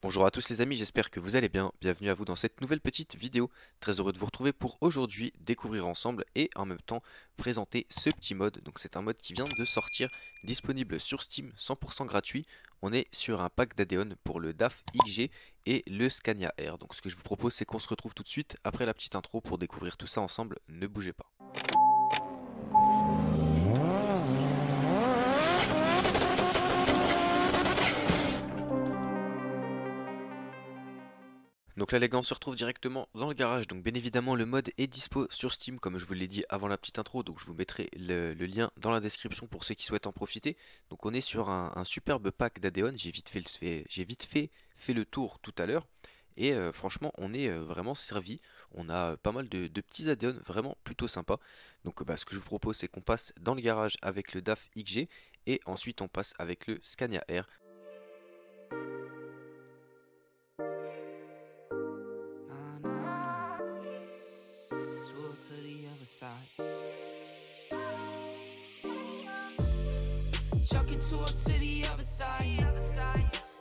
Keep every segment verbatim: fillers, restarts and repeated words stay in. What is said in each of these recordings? Bonjour à tous les amis, j'espère que vous allez bien, bienvenue à vous dans cette nouvelle petite vidéo. Très heureux de vous retrouver pour aujourd'hui découvrir ensemble et en même temps présenter ce petit mode. Donc c'est un mode qui vient de sortir, disponible sur Steam, cent pour cent gratuit. On est sur un pack d'Adeon pour le D A F X G et le Scania Air. Donc ce que je vous propose c'est qu'on se retrouve tout de suite après la petite intro pour découvrir tout ça ensemble, ne bougez pas. Donc là les gars, on se retrouve directement dans le garage, donc bien évidemment le mode est dispo sur Steam comme je vous l'ai dit avant la petite intro, donc je vous mettrai le, le lien dans la description pour ceux qui souhaitent en profiter. Donc on est sur un, un superbe pack d'Adeon, j'ai vite, fait, j'ai vite fait, fait le tour tout à l'heure et euh, franchement on est euh, vraiment servi, on a euh, pas mal de, de petits Adeon vraiment plutôt sympa. Donc euh, bah, ce que je vous propose c'est qu'on passe dans le garage avec le D A F X G et ensuite on passe avec le Scania Air. Chuck it to it to the other side.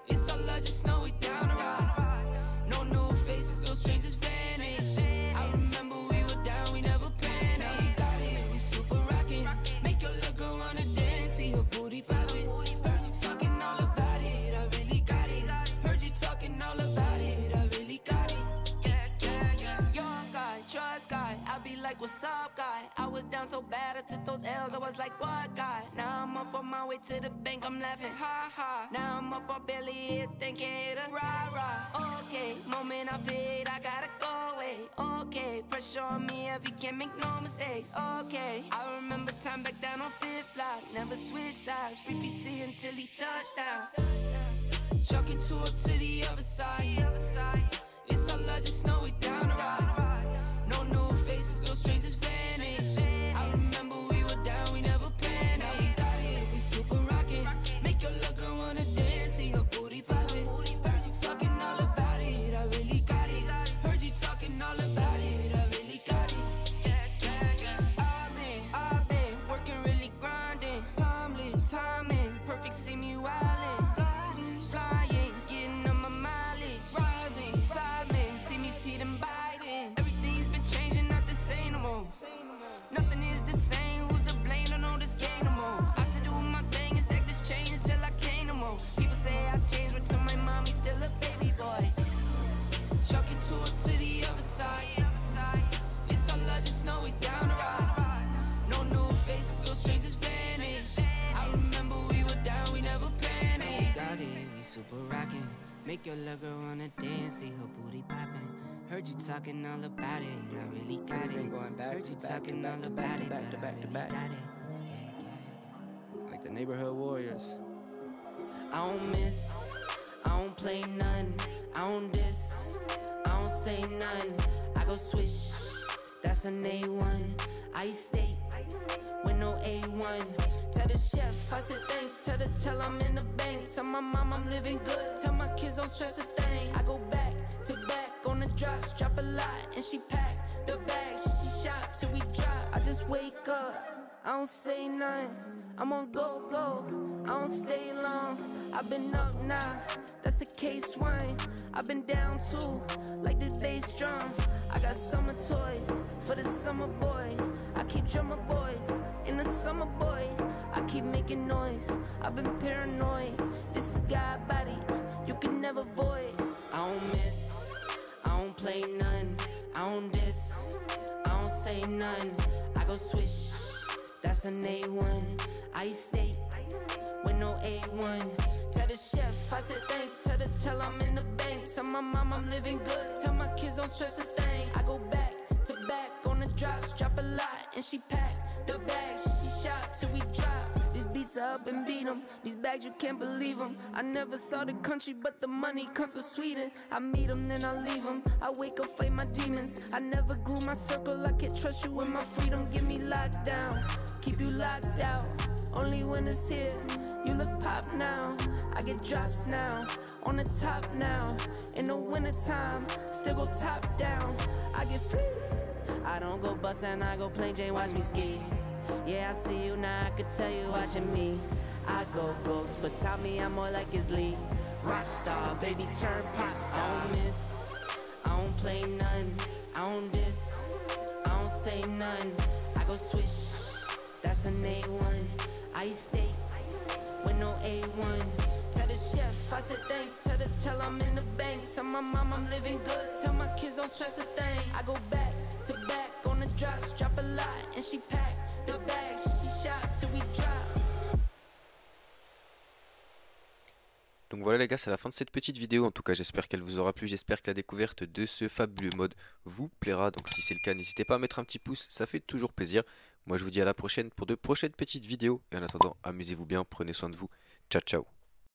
It's all I just know we down a ride. No new faces, no strangers vanish. I remember we were down, we never panicked. Got it, we super rockin'. Make your little girl wanna dance, see your booty poppin'. Heard you talking all about it, I really got it. Heard you talking all about it, I really got it. Yeah, yeah, yeah. Young guy, trust guy, I be like, what's up, guy? I was down so bad, I took those L's, I was like, what, guy? Now up on my way to the bank, I'm laughing, ha ha. Now I'm up on belly here, thinking it a rah rah. Okay, moment I fit, I gotta go away. Okay, pressure on me if you can't make no mistakes. Okay, I remember time back down on fifth block, never switch sides, free P C until he touchdown. Chuck it to it to the other side. It's all I just know we down a ride. No new faces, no strangers vanish. I remember we were down, we never. Make your little girl wanna dance, see her booty poppin'. Heard you talking all about it, I really got it. Been going back, heard you talking all about it, back to back to back. Like the neighborhood warriors. I don't miss, I don't play none, I don't diss, I don't say none. I go swish, that's an A one. I stay with no A one. Tell the chef I said thanks, tell the tell I'm in the bank. Tell my mom I'm living good, tell my kids don't stress a thing. I go back to back on the drops, drop a lot and she packed the bag. She, she shot till we drop. I just wake up, I don't say nothing, I'm on go go. I don't stay long, I've been up now, that's a case wine. I've been down too, like the day's drum. I got summer toys for the summer boy. I keep drummer boys in the summer boy. I keep making noise, I've been paranoid. This is God body, you can never void. I don't miss, I don't play none, I don't diss, I don't say none. I go swish, that's an A one. I stay with no A one. Tell the chef I said thanks, tell the tell I'm in the bank. Tell my mom I'm living good, tell my kids don't stress a thing. I go back to back on the drops, drop a lot and she packed the bag. She shot till we drop. These beats are up and beat them, these bags you can't believe them. I never saw the country but the money comes from Sweden. I meet them then I leave them, I wake up fight my demons. I never grew my circle, I can't trust you with my freedom. Give me locked down, keep you locked out. Only when it's here, you look pop now. I get drops now, on the top now. In the wintertime, still go top down. I get free, I don't go bustin', I go plain Jane, watch me ski. Yeah, I see you now, I could tell you watching me. I go ghost, but tell me I'm more like it's Lee. rock star, baby turn pop star. I don't miss, I don't play none, I don't diss, I don't say none. I go swish, that's an A one. I eat steak with no A one. Tell the chef I said thanks, tell the tell I'm in the bank. Tell my mom I'm living good, tell my kids don't stress a thing. I go back to back on the drops, drop a lot and she packed the bag. She shot till we drop. Donc voilà les gars, c'est la fin de cette petite vidéo, en tout cas j'espère qu'elle vous aura plu, j'espère que la découverte de ce fabuleux mode vous plaira, donc si c'est le cas n'hésitez pas à mettre un petit pouce, ça fait toujours plaisir. Moi je vous dis à la prochaine pour de prochaines petites vidéos, et en attendant amusez-vous bien, prenez soin de vous, ciao ciao.